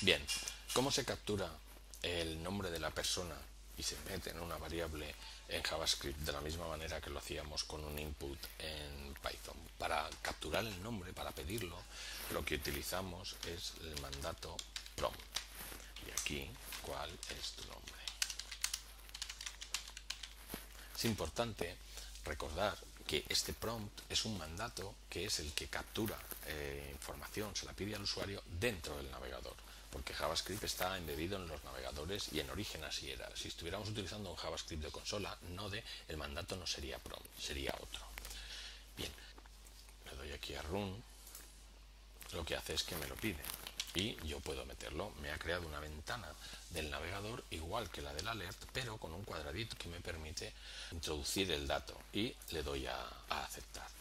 Bien, ¿cómo se captura el nombre de la persona y se mete en una variable en JavaScript de la misma manera que lo hacíamos con un input en Python? Para capturar el nombre, para pedirlo, lo que utilizamos es el mandato prompt. Y aquí, ¿cuál es tu nombre? Es importante recordar que este prompt es un mandato que es el que captura información, se la pide al usuario dentro del navegador, porque JavaScript está embebido en los navegadores y en origen así era. Si estuviéramos utilizando un JavaScript de consola, el mandato no sería prompt, sería otro. Bien, le doy aquí a run, lo que hace es que me lo pide y yo puedo meterlo. Me ha creado una ventana del navegador igual que la del alert, pero con un cuadradito que me permite introducir el dato, y le doy a aceptar.